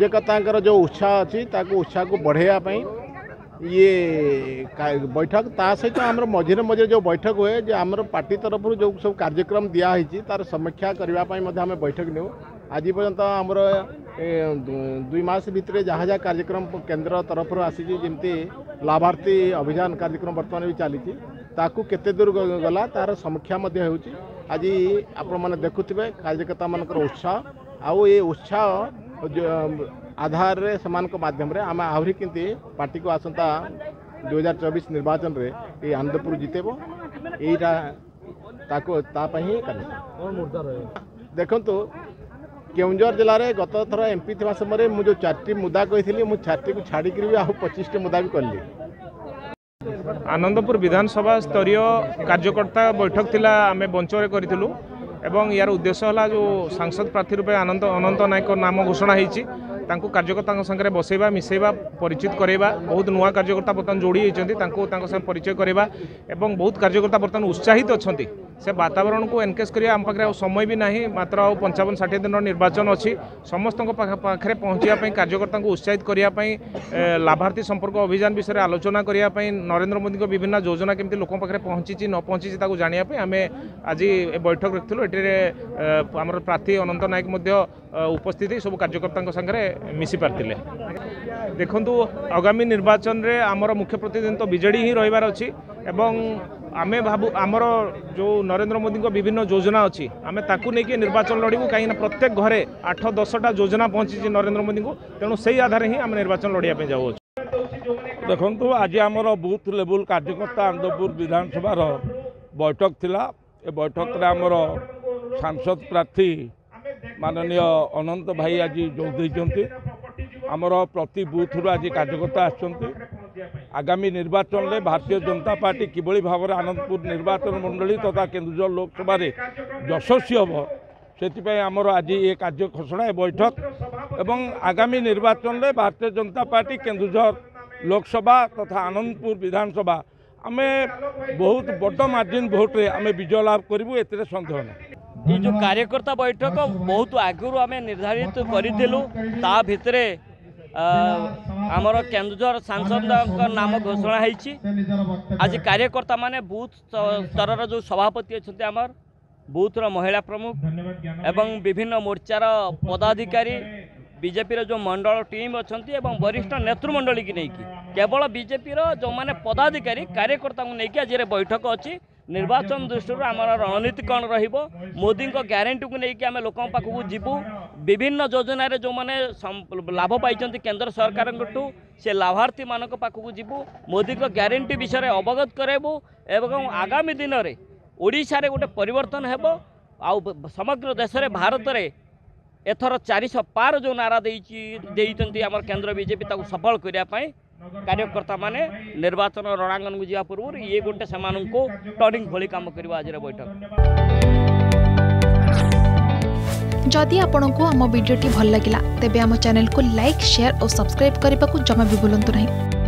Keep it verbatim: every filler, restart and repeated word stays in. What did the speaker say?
कार्यकर्ता जो उत्साह अच्छी उत्साह को बढ़ायापी ये बैठक ता सहित आम मझे मझे जो बैठक हुए जो आम पार्टी तरफ जो सब कार्यक्रम दिहाई तार समीक्षा करने आम बैठक ने आज पर्यंत आमर दुई मस भितर जहाँ जहाँ कार्यक्रम केन्द्र तरफ आसी जमी लाभार्थी अभियान कार्यक्रम बर्तमान भी चली केते दूर गला तार समीक्षा आज आप देखुवे कार्यकर्ता मान उत्साह आउ ये उत्साह आधार रे समान को माध्यम रे आम आहरी किंती पार्टी को आसंता दो हज़ार चौबीस निर्वाचन रे ये आनंदपुर जितेबो एटा ताको ताप ही करने देखो तो केउंझर जिला रे गत थर एमपी थिबा समय मु जो चारटी मुद्दा कहिथिली मु चारटी को छाडी करी भी आ पच्चीस टी मुद्दा भी करली आनंदपुर विधानसभा स्तरीय कार्यकर्ता बैठक थिला आमे बंचरे करितलु एवं यार उद्देश्य है जो सांसद प्रार्थी रूप अनंत अनंत नायक नाम घोषणा होती कार्यकर्ता संगे बसइवा मिसेवा परिचित कराइबा बहुत नुआ कार्यकर्ता बर्तमान जोड़ी होती परिचय कराइबा एवं बहुत कार्यकर्ता बर्तमान उत्साहित अच्छा से वातावरण को एनकरेज करिया आम पाखे समय भी नहीं मात्र पंचावन षाठी दिन निर्वाचन अच्छी समस्त पाखे पहुँचापी कार्यकर्ता उत्साहित करने लाभार्थी संपर्क अभियान विषय आलोचना करने नरेंद्र मोदी विभिन्न योजना केमती लोक पाखे पहुँची न पहुँची जानापी आम आज बैठक रखिलु ये आम प्रार्थी अनंत नायक उपस्थित सब कार्यकर्ता संगे मिसी पारे देखु आगामी निर्वाचन में आमर मुख्य प्रतिद्वंदी तो बीजेडी ही रहिबार अछि एवं आमे भाबु आमर जो नरेंद्र मोदी को विभिन्न योजना अच्छी आम ताकू नहीं निर्वाचन लड़ू कहीं प्रत्येक घरे आठ दसटा योजना पहुँची नरेंद्र मोदी को तेणु से आधार ही आम निर्वाचन लड़ापी जाऊँ देखु आज आमर बूथ लेवल कार्यकर्ता आनंदपुर विधानसभा बैठक थिला ए बैठक रे आमर सांसद प्रार्थी माननीय अनंत भाई आज जोग देइछन्ती आमर प्रति बूथ रु आज कार्यकर्ता आछन्ती आगामी निर्वाचन में भारतीय जनता पार्टी किभली भाव आनंदपुर निर्वाचन मंडली तथा केन्दुझर लोकसभा यशस्वी हम से आमर आज ये कार्य घोषणा बैठक एवं आगामी निर्वाचन में भारतीय जनता पार्टी केन्दुझर लोकसभा तथा आनंदपुर विधानसभा आम बहुत बड़ मार्जिन भोट्रे आम विजय लाभ करूँ ए सन्देह ना ये जो कार्यकर्ता बैठक बहुत आगुरी आम निर्धारित करूँ ता भितर आमर केन्दुझर सांसद नाम घोषणा होती आज कार्यकर्ता माने बूथ स्तर जो सभापति अच्छा आमर बूथर महिला प्रमुख एवं विभिन्न मोर्चार पदाधिकारी बीजेपी जो मंडल टीम अच्छा एवं वरिष्ठ नेतृमंडली की नहींकि केवल बीजेपी जो मैंने पदाधिकारी कार्यकर्ता को लेकिन आज बैठक अच्छी निर्वाचन दृष्टि आमर रणनीति कौन रहिबो मोदी को ग्यारंटी को लेकिन आम लोक पाखक जीवू विभिन्न योजना रे जो माने लाभ पाइछन्ति केंद्र सरकार से लाभार्थी मान पाखक जीवू मोदी को ग्यारंटी विषय अवगत कराइबू एवं आगामी दिन में ओडिशा रे गोटे परिवर्तन हेबो आ समग्र देश रे भारत रे एथर चार सौ पार जो नारा देइछन्ति आमर केंद्र बीजेपी ताकू सफल करिया पई कार्यकर्ता माने निर्वाचन रणांगन को जावा पूर्व ये गोटे से टर्निंग भली काम करवा आज बैठक जदि आपंक आम भिडी भल लगा तेब आम चैनल को लाइक शेयर और सब्सक्राइब करने को जमा भी भूलु नहीं।